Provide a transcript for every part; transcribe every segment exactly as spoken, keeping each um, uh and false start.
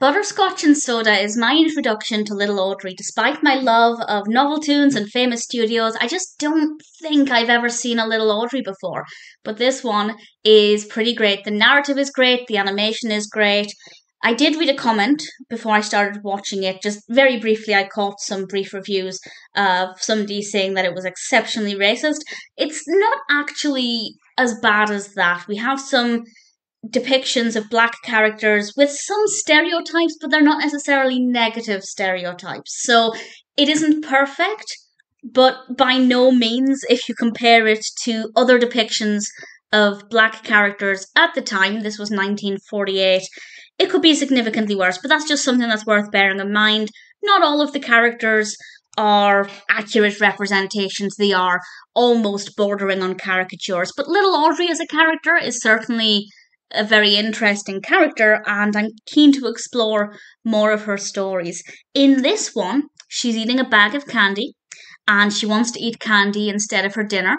Butterscotch and Soda is my introduction to Little Audrey. Despite my love of novel tunes and Famous Studios, I just don't think I've ever seen a Little Audrey before. But this one is pretty great. The narrative is great. The animation is great. I did read a comment before I started watching it. Just very briefly, I caught some brief reviews of somebody saying that it was exceptionally racist. It's not actually as bad as that. We have some depictions of black characters with some stereotypes, but they're not necessarily negative stereotypes. So it isn't perfect, but by no means, if you compare it to other depictions of black characters at the time, this was nineteen forty-eight, it could be significantly worse, but that's just something that's worth bearing in mind. Not all of the characters are accurate representations. They are almost bordering on caricatures, but Little Audrey as a character is certainly a very interesting character, and I'm keen to explore more of her stories. In this one, she's eating a bag of candy, and she wants to eat candy instead of her dinner,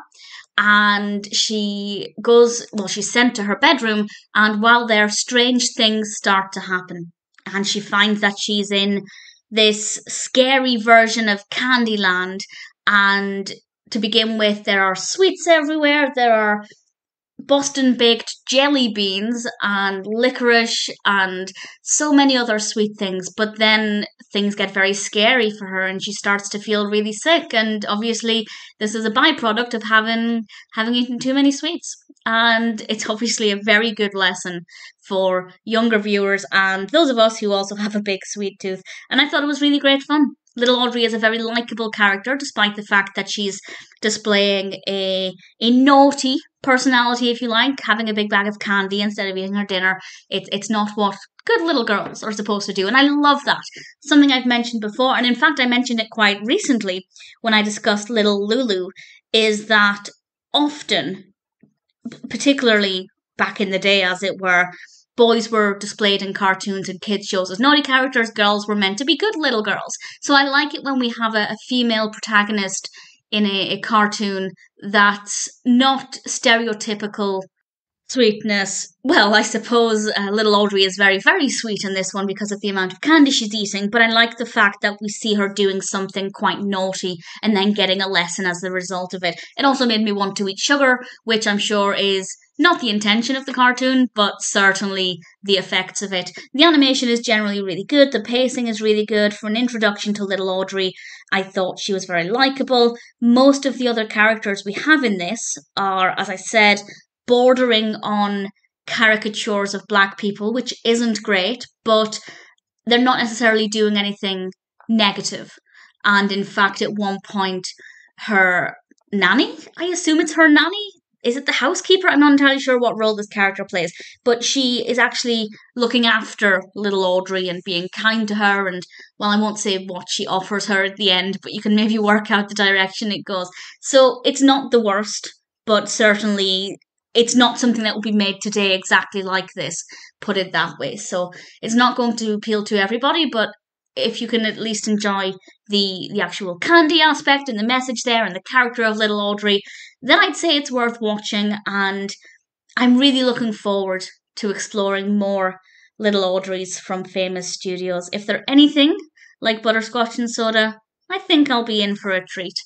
and she goes, well, she's sent to her bedroom, and while there, strange things start to happen, and she finds that she's in this scary version of Candyland, and to begin with, there are sweets everywhere, there are Boston baked jelly beans and licorice and so many other sweet things, but then things get very scary for her and she starts to feel really sick, and obviously this is a byproduct of having having eaten too many sweets. And it's obviously a very good lesson for younger viewers and those of us who also have a big sweet tooth, and I thought it was really great fun. Little Audrey is a very likeable character, despite the fact that she's displaying a a naughty personality, if you like, having a big bag of candy instead of eating her dinner. It, it's not what good little girls are supposed to do, and I love that. Something I've mentioned before, and in fact I mentioned it quite recently when I discussed Little Lulu, is that often, particularly back in the day as it were, boys were displayed in cartoons and kids' shows as naughty characters. Girls were meant to be good little girls. So I like it when we have a, a female protagonist in a, a cartoon that's not stereotypical sweetness. Well, I suppose uh, Little Audrey is very, very sweet in this one because of the amount of candy she's eating. But I like the fact that we see her doing something quite naughty and then getting a lesson as the result of it. It also made me want to eat sugar, which I'm sure is not the intention of the cartoon, but certainly the effects of it. The animation is generally really good. The pacing is really good. For an introduction to Little Audrey, I thought she was very likable. Most of the other characters we have in this are, as I said, bordering on caricatures of black people, which isn't great, but they're not necessarily doing anything negative. And in fact, at one point, her nanny, I assume it's her nanny, is it the housekeeper? I'm not entirely sure what role this character plays, but she is actually looking after Little Audrey and being kind to her, and, well, I won't say what she offers her at the end, but you can maybe work out the direction it goes. So it's not the worst, but certainly it's not something that would be made today exactly like this, put it that way. So it's not going to appeal to everybody, but if you can at least enjoy the, the actual candy aspect and the message there and the character of Little Audrey, then I'd say it's worth watching, and I'm really looking forward to exploring more Little Audreys from Famous Studios. If they're anything like Butterscotch and Soda, I think I'll be in for a treat.